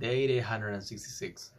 Day 866.